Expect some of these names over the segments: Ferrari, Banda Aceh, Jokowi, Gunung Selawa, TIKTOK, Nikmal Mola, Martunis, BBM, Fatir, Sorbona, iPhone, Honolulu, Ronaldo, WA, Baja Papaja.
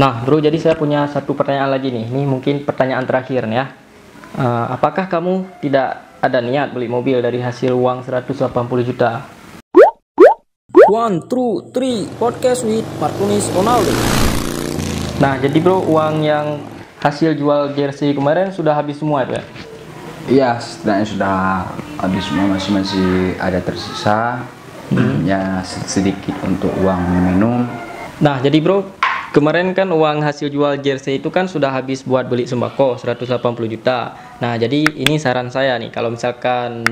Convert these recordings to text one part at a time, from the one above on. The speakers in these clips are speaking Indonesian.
Nah bro, jadi saya punya satu pertanyaan lagi nih. Ini mungkin pertanyaan terakhir nih ya. Apakah kamu tidak ada niat beli mobil dari hasil uang 180 juta? One, two, three, podcast with Martunis Ronaldo. Nah jadi bro, uang yang hasil jual jersey kemarin sudah habis semua ya? Iya, setidaknya sudah habis semua, masih ada tersisa. Ya sedikit untuk uang minum. Nah jadi bro, kemarin kan uang hasil jual jersey itu kan sudah habis buat beli sembako 180 juta. Nah jadi ini saran saya nih, kalau misalkan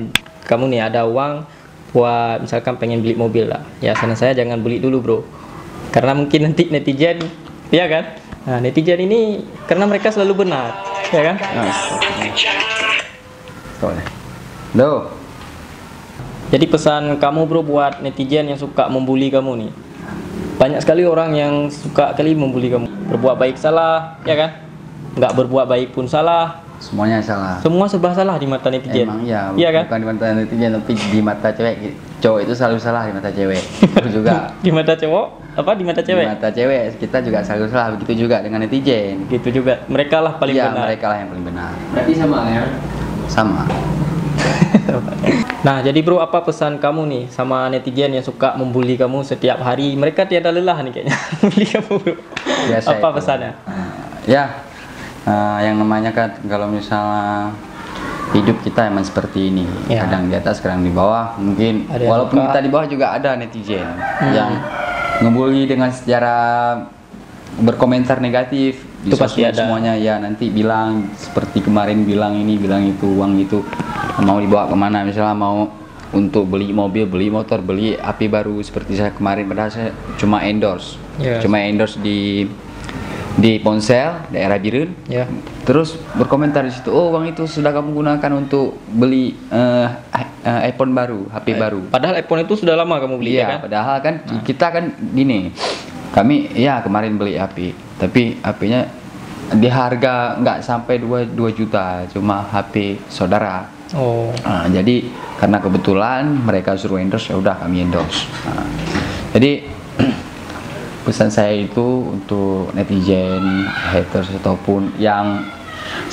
kamu nih ada uang buat misalkan pengen beli mobil lah, ya saran saya jangan beli dulu bro, karena mungkin nanti netizen, ya kan? Nah netizen ini karena mereka selalu benar, ya kan? Loh, jadi pesan kamu bro buat netizen yang suka membuli kamu nih. Banyak sekali orang yang suka kali membuli kamu. Berbuat baik salah, ya kan? Nggak berbuat baik pun salah. Semuanya salah. Semua serba salah di mata netizen. Emang ya, iya kan? Bukan di mata netizen, tapi di mata cewek. Cowok itu selalu salah di mata cewek. Aku juga. Di mata cowok? Apa di mata cewek? Di mata cewek kita juga selalu salah. Begitu juga dengan netizen. Gitu juga. Mereka lah paling benar. Iya, mereka lah yang paling benar. Berarti sama ya? Sama. Nah jadi bro, apa pesan kamu nih sama netizen yang suka membuli kamu setiap hari? Mereka tiada lelah nih kayaknya membuli kamu bro. Biasa apa itu pesannya? Yang namanya kan kalau misalnya hidup kita emang seperti ini ya. Kadang di atas, kadang di bawah. Mungkin walaupun kita di bawah juga ada netizen yang ngebully dengan secara berkomentar negatif. Itu pasti ada semuanya ya, nanti bilang seperti kemarin, bilang ini, bilang itu, uang itu mau dibawa kemana, misalnya mau untuk beli mobil, beli motor, beli HP baru seperti saya kemarin. Padahal saya cuma endorse, cuma endorse di Ponsel daerah Birun, terus berkomentar di situ, oh uang itu sudah kamu gunakan untuk beli iPhone baru, HP baru, padahal iPhone itu sudah lama kamu beli ya kan? Padahal kan kita kan gini, kami ya kemarin beli HP, tapi HP-nya di harga nggak sampai 2 juta, cuma HP saudara. Nah, jadi karena kebetulan mereka suruh endorse, ya udah kami endorse. Jadi pesan saya itu untuk netizen, haters ataupun yang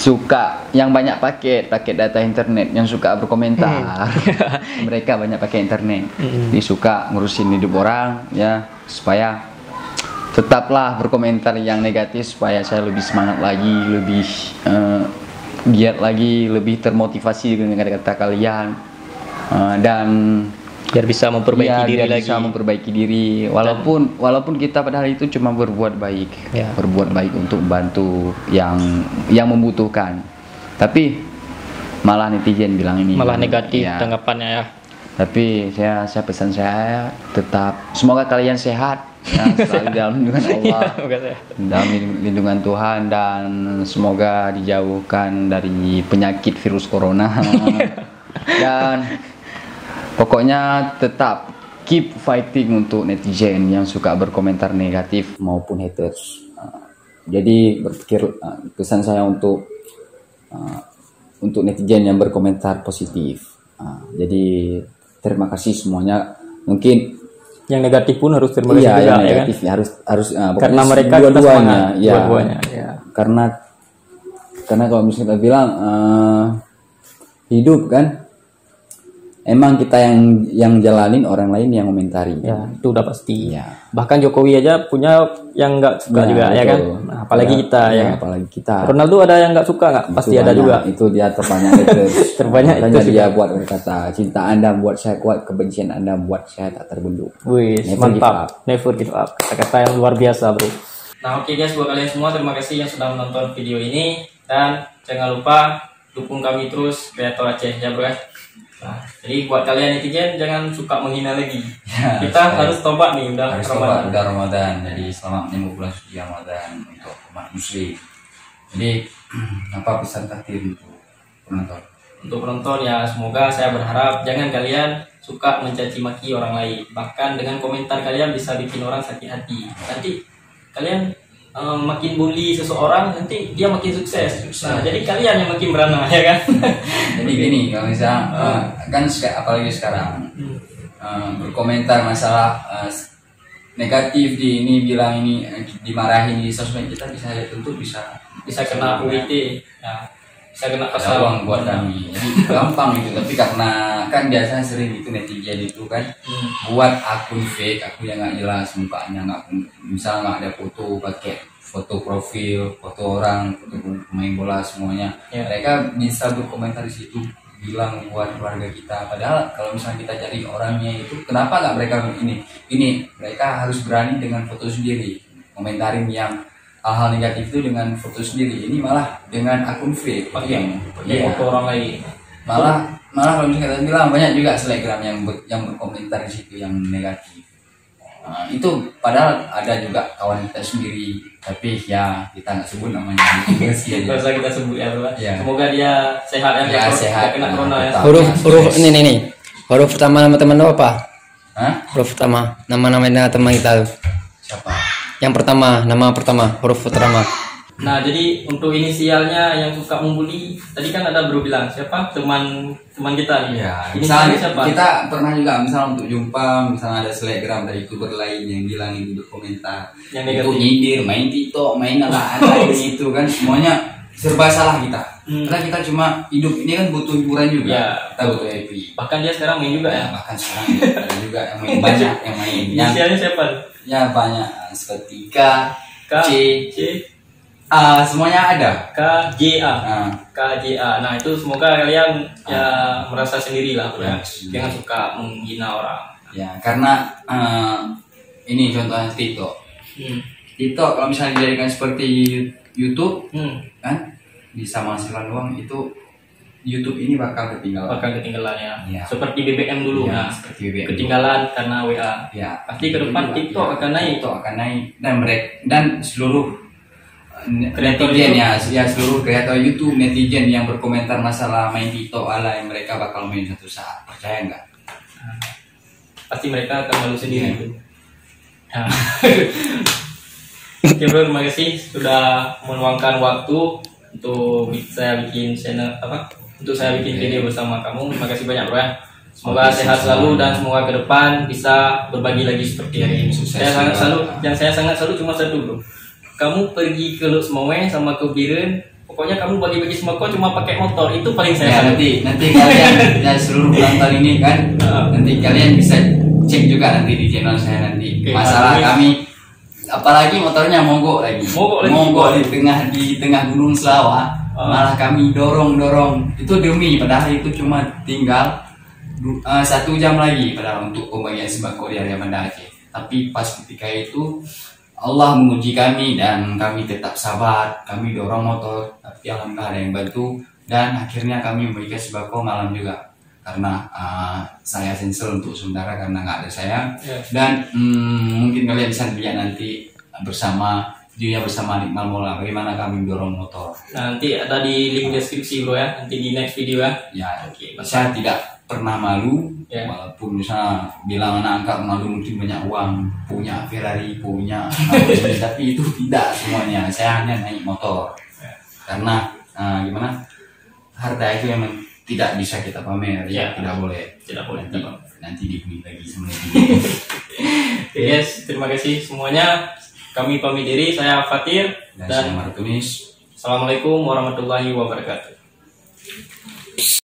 suka, yang banyak paket data internet, yang suka berkomentar. Mereka banyak pakai internet, ini suka ngurusin hidup orang ya, supaya tetaplah berkomentar yang negatif, supaya saya lebih semangat lagi, lebih giat lagi, lebih termotivasi dengan kata-kata kalian, dan biar bisa memperbaiki diri, walaupun kita padahal itu cuma berbuat baik, berbuat baik untuk membantu yang membutuhkan, tapi malah netizen bilang ini malah negatif tanggapannya ya. Tapi saya pesan saya tetap, semoga kalian sehat. Selalu dalam lindungan Allah, dalam lindungan Tuhan, dan semoga dijauhkan dari penyakit virus corona. Dan pokoknya tetap keep fighting untuk netizen yang suka berkomentar negatif maupun haters. Jadi berpikir, pesan saya untuk netizen yang berkomentar positif. Jadi terima kasih semuanya. Mungkin yang negatif pun harus terima kasih juga, ya kan? harus karena mereka dua-duanya karena kalau misalnya kita bilang hidup kan emang kita yang jalanin, orang lain yang komentari itu udah pasti bahkan Jokowi aja punya yang nggak suka juga ya kan, apalagi kita apalagi kita. Ronaldo ada yang nggak suka, nggak pasti ada juga, itu dia terbanyak. Terbanyak itu dia buat berkata, cinta Anda buat saya kuat, kebencian Anda buat saya tak terbendung. Wih, mantap, never give up, kata-kata yang luar biasa bro. Nah oke guys, buat kalian semua terima kasih yang sudah menonton video ini, dan jangan lupa dukung kami terus kreator Aceh ya bro. Nah, jadi buat kalian netizen jangan suka menghina lagi. Kita harus tobat nih, udah Ramadan. Udah Ramadan. Jadi selamat menyambut bulan suci Ramadan untuk umat muslim. Jadi apa pesan Fatir untuk penonton? Untuk penonton ya, semoga saya berharap jangan kalian suka mencaci maki orang lain. Bahkan dengan komentar kalian bisa bikin orang sakit hati. Nanti kalian makin bully seseorang, nanti dia makin sukses. Nah, jadi kalian yang makin beranak ya kan. Jadi gini, kalau misalnya kan apalagi sekarang berkomentar masalah negatif di ini bilang ini dimarahin di sosmed, kita bisa lihat tentu bisa kena politik, bisa kena pasal uang buat kami. Jadi gampang gitu, tapi karena kan biasanya sering gitu netizen itu kan buat akun fake, akun yang nggak jelas mukanya, nggak misal nggak ada foto, pakai foto profil, foto orang, foto pemain bola semuanya. Mereka bisa berkomentar di situ, bilang buat keluarga kita. Padahal kalau misalnya kita cari orangnya itu, kenapa nggak mereka ini mereka harus berani dengan foto sendiri, komentarin yang hal-hal negatif itu dengan foto sendiri. Ini malah dengan akun fake, pakai foto orang lain. Malah kalau misalnya kita bilang banyak juga selebgram yang berkomentar di situ yang negatif. Nah, itu padahal ada juga kawan kita sendiri, tapi ya kita nggak sebut namanya. Bisa kita sebut ya, semoga dia sehat dan sehat. Kena corona ya. Huruf ini huruf pertama nama teman lo apa? Huruf pertama nama teman kita siapa? Yang pertama, nama pertama, huruf pertama. Nah, jadi untuk inisialnya yang suka membuli tadi kan ada bro bilang siapa teman kita nih. Ya, misalnya siapa? Kita pernah juga misal untuk jumpa, misalnya ada selebgram dari youtuber lain yang bilang ini berkomentar yang negatif, nyindir, main TikTok, main ala-ala gitu kan, semuanya serba salah kita. Karena kita cuma hidup ini kan butuh hiburan juga. Ya, kita butuh happy. Bahkan dia sekarang main juga ya. Bahkan sekarang ada juga yang main banyak yang main. Inisialnya siapa? Ya banyak seperti K, C. Semuanya ada KJA. KJA. Nah, itu semoga kalian ya merasa sendirilah, ya. Jangan suka menghina orang. Ya, karena ini contohnya TikTok. TikTok kalau misalnya dijadikan seperti YouTube, kan bisa menghasilkan uang, itu YouTube ini bakal ketinggalan. Ya. Seperti BBM dulu. Ya, nah, seperti BBM ketinggalan dulu karena WA. Ya, pasti ke depan TikTok akan naik. Dan seluruh netizen ya seluruh kreator YouTube, netizen yang berkomentar masalah main TikTok ala yang mereka bakal main satu saat, percaya nggak? Pasti mereka akan malu sendiri. Oke bro, terima kasih sudah meluangkan waktu untuk saya bikin channel video bersama kamu. Terima kasih banyak bro. Semoga sehat selalu dan semoga ke depan bisa berbagi lagi seperti hari ini. Yang saya sangat selalu cuma satu bro. Kamu pergi ke Luxmowe sama ke Biren, pokoknya kamu bagi-bagi semua cuma pakai motor, itu paling saya. Nanti kalian seluruh ulang tahun ini kan, nanti kalian bisa cek juga nanti di channel saya nanti. Okay, masalah kami, apalagi motornya mogok di tengah Gunung Selawa, malah kami dorong itu demi, padahal itu cuma tinggal 1 jam lagi padahal untuk pembagian sembako di area Banda Aceh. Tapi pas ketika itu Allah menguji kami dan kami tetap sabar, kami dorong motor, tapi alhamdulillah ada yang bantu dan akhirnya kami memberikan sembako malam juga karena saya cancel untuk sementara karena nggak ada saya. Dan mungkin kalian bisa lihat nanti bersama Nikmal Mola bagaimana kami dorong motor. Nanti ada di link deskripsi bro ya, nanti di next video ya. Okay, saya tidak pernah malu. Walaupun misalnya bilang anak angkat malu mungkin banyak uang, punya Ferrari, punya tapi itu tidak semuanya. Saya hanya naik motor karena harta itu memang tidak bisa kita pamer, tidak boleh nanti dibeli lagi semuanya. Yes, terima kasih semuanya, kami pamit diri. Saya Fatir dan saya Martunis. Assalamualaikum warahmatullahi wabarakatuh.